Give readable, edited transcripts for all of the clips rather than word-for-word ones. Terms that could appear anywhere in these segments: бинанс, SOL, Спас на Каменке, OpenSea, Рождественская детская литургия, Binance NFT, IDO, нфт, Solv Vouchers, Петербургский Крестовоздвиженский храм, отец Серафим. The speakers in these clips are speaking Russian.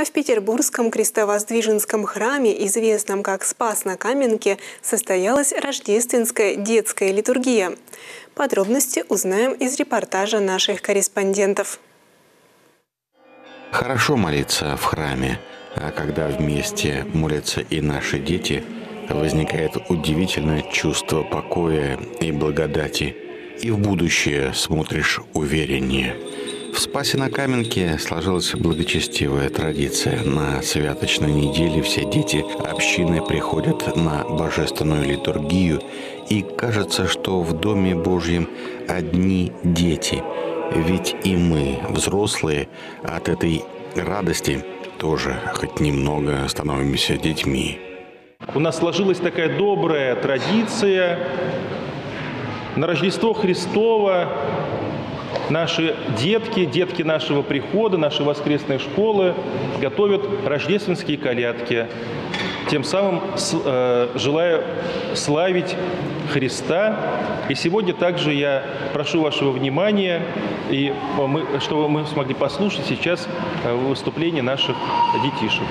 А в Петербургском Крестовоздвиженском храме, известном как Спас на Каменке, состоялась Рождественская детская литургия. Подробности узнаем из репортажа наших корреспондентов. Хорошо молиться в храме, а когда вместе молятся и наши дети, возникает удивительное чувство покоя и благодати. И в будущее смотришь увереннее. В Спасе на Каменке сложилась благочестивая традиция. На святочной неделе все дети общины приходят на божественную литургию, и кажется, что в Доме Божьем одни дети. Ведь и мы, взрослые, от этой радости тоже хоть немного становимся детьми. У нас сложилась такая добрая традиция. На Рождество Христово наши детки, детки нашего прихода, нашей воскресной школы готовят рождественские колядки, тем самым желая славить Христа. И сегодня также я прошу вашего внимания, и чтобы мы смогли послушать сейчас выступление наших детишек.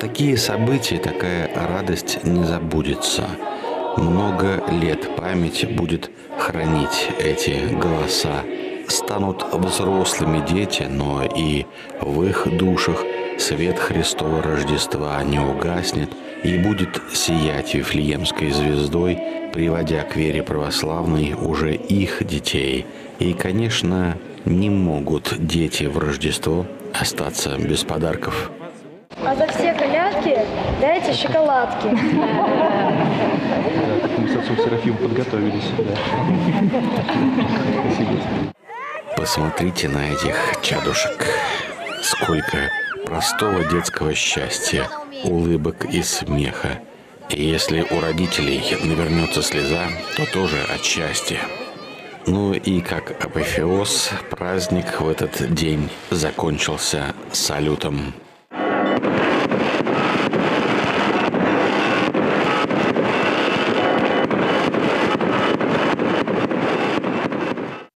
Такие события, такая радость не забудется. Много лет память будет хранить эти голоса. Станут взрослыми дети, но и в их душах свет Христова Рождества не угаснет и будет сиять Вифлеемской звездой, приводя к вере православной уже их детей. И, конечно, не могут дети в Рождество остаться без подарков. А за все колядки дайте шоколадки. Мы с отцом Серафимом подготовились. Посмотрите на этих чадушек. Сколько простого детского счастья, улыбок и смеха. И если у родителей навернется слеза, то тоже от счастья. Ну и как апофеоз, праздник в этот день закончился салютом.